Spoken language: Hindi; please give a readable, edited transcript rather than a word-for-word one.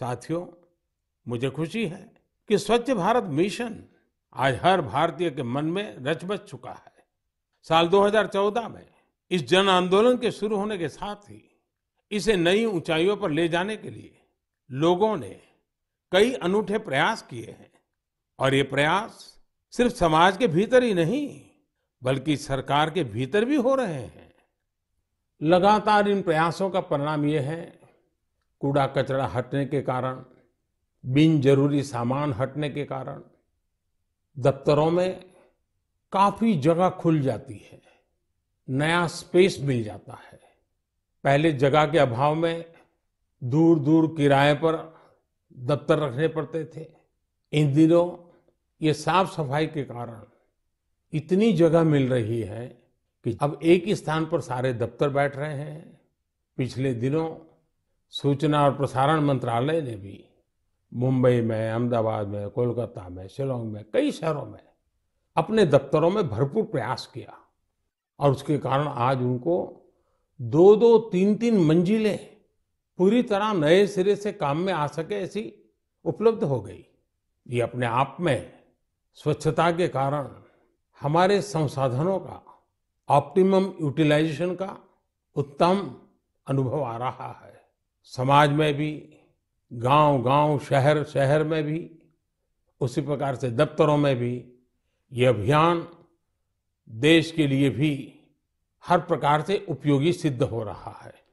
साथियों, मुझे खुशी है कि स्वच्छ भारत मिशन आज हर भारतीय के मन में रचबस चुका है। साल 2014 में इस जन आंदोलन के शुरू होने के साथ ही इसे नई ऊंचाइयों पर ले जाने के लिए लोगों ने कई अनूठे प्रयास किए हैं और ये प्रयास सिर्फ समाज के भीतर ही नहीं बल्कि सरकार के भीतर भी हो रहे हैं। लगातार इन प्रयासों का परिणाम ये है, कूड़ा कचरा हटने के कारण, बिन जरूरी सामान हटने के कारण दफ्तरों में काफी जगह खुल जाती है, नया स्पेस मिल जाता है। पहले जगह के अभाव में दूर दूर किराए पर दफ्तर रखने पड़ते थे। इन दिनों ये साफ सफाई के कारण इतनी जगह मिल रही है कि अब एक ही स्थान पर सारे दफ्तर बैठ रहे हैं। पिछले दिनों सूचना और प्रसारण मंत्रालय ने भी मुंबई में, अहमदाबाद में, कोलकाता में, शिलांग में, कई शहरों में अपने दफ्तरों में भरपूर प्रयास किया और उसके कारण आज उनको 2-2, 3-3 मंजिलें पूरी तरह नए सिरे से काम में आ सके ऐसी उपलब्ध हो गई। ये अपने आप में स्वच्छता के कारण हमारे संसाधनों का ऑप्टिमम यूटिलाइजेशन का उत्तम अनुभव आ रहा है। समाज में भी, गांव-गांव, शहर-शहर में भी, उसी प्रकार से दफ्तरों में भी ये अभियान देश के लिए भी हर प्रकार से उपयोगी सिद्ध हो रहा है।